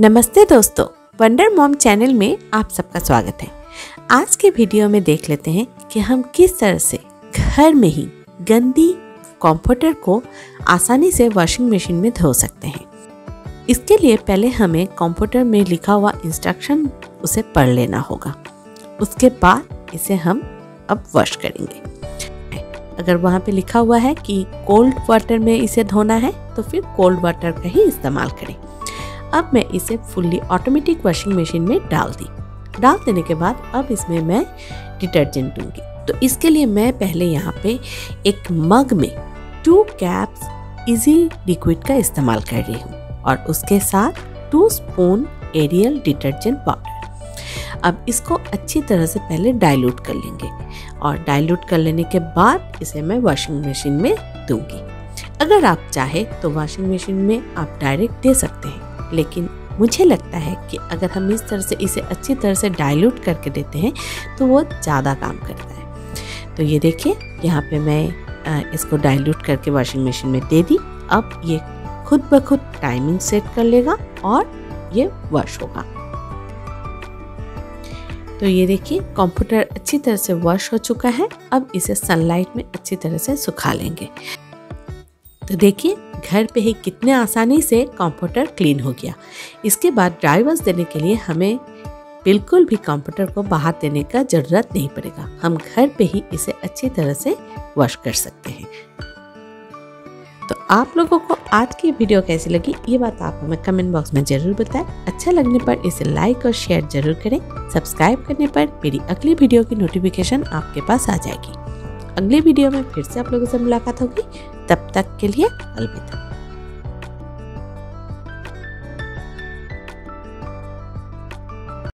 नमस्ते दोस्तों, wonder mom channel में आप सबका स्वागत है। आज के वीडियो में देख लेते हैं कि हम किस तरह से घर में ही गंदी कॉम्फर्टर को आसानी से वॉशिंग मशीन में धो सकते हैं। इसके लिए पहले हमें कॉम्फर्टर में लिखा हुआ इंस्ट्रक्शन उसे पढ़ लेना होगा, उसके बाद इसे हम अब वॉश करेंगे। अगर वहाँ पे लिखा हुआ है कि कोल्ड वाटर में इसे धोना है तो फिर कोल्ड वाटर का ही इस्तेमाल करें। अब मैं इसे फुल्ली ऑटोमेटिक वॉशिंग मशीन में डाल देने के बाद अब इसमें मैं डिटर्जेंट दूंगी। तो इसके लिए मैं पहले यहाँ पे एक मग में 2 कप्स इजी लिक्विड का इस्तेमाल कर रही हूँ और उसके साथ 2 स्पून एरियल डिटर्जेंट पाउडर। अब इसको अच्छी तरह से पहले डाइल्यूट कर लेंगे और डाइल्यूट कर लेने के बाद इसे मैं वॉशिंग मशीन में दूंगी। अगर आप चाहे तो वॉशिंग मशीन में आप डायरेक्ट दे सकते हैं, लेकिन मुझे लगता है कि अगर हम इस तरह से इसे अच्छी तरह से डाइल्यूट करके देते हैं तो वो ज़्यादा काम करता है। तो ये देखिए, यहाँ पे मैं इसको डाइल्यूट करके वॉशिंग मशीन में दे दी। अब ये खुद ब खुद टाइमिंग सेट कर लेगा और ये वॉश होगा। तो ये देखिए, कॉम्प्यूटर अच्छी तरह से वॉश हो चुका है। अब इसे सनलाइट में अच्छी तरह से सुखा लेंगे। तो देखिए, घर पे ही कितने आसानी से कंप्यूटर क्लीन हो गया। इसके बाद ड्राई वॉश देने के लिए हमें बिल्कुल भी कंप्यूटर को बाहर देने का ज़रूरत नहीं पड़ेगा। हम घर पे ही इसे अच्छी तरह से वॉश कर सकते हैं। तो आप लोगों को आज की वीडियो कैसी लगी, ये बात आप हमें कमेंट बॉक्स में ज़रूर बताएं। अच्छा लगने पर इसे लाइक और शेयर ज़रूर करें। सब्सक्राइब करने पर मेरी अगली वीडियो की नोटिफिकेशन आपके पास आ जाएगी। अगले वीडियो में फिर से आप लोगों से मुलाकात होगी। तब तक के लिए अलविदा।